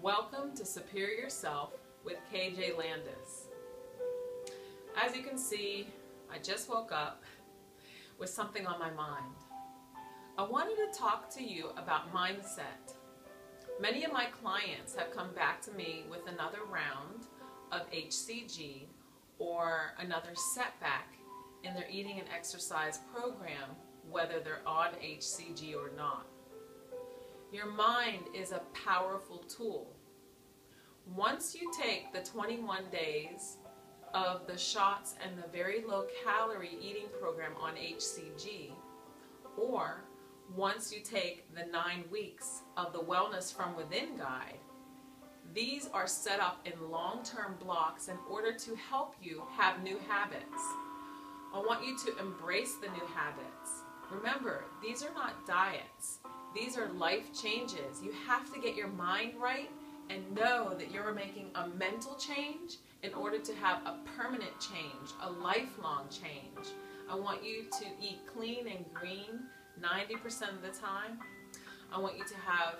Welcome to Superior Self with KJ Landis. As you can see, I just woke up with something on my mind. I wanted to talk to you about mindset. Many of my clients have come back to me with another round of HCG or another setback in their eating and exercise program, whether they're on HCG or not. Your mind is a powerful tool. Once you take the 21 days of the shots and the very low calorie eating program on HCG, or once you take the 9 weeks of the Wellness from Within guide, these are set up in long-term blocks in order to help you have new habits. I want you to embrace the new habits. Remember, these are not diets. These are life changes. You have to get your mind right and know that you're making a mental change in order to have a permanent change, a lifelong change. I want you to eat clean and green 90% of the time. I want you to have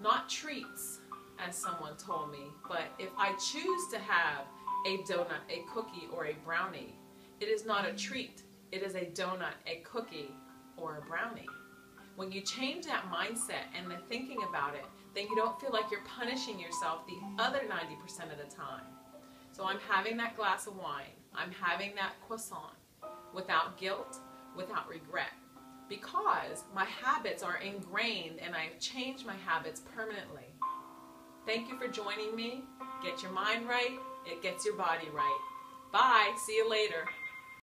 not treats, as someone told me, but if I choose to have a donut, a cookie, or a brownie, it is not a treat. It is a donut, a cookie, or a brownie. When you change that mindset and the thinking about it, then you don't feel like you're punishing yourself the other 90% of the time. So I'm having that glass of wine, I'm having that croissant without guilt, without regret, because my habits are ingrained and I've changed my habits permanently. Thank you for joining me. Get your mind right, it gets your body right. Bye, see you later.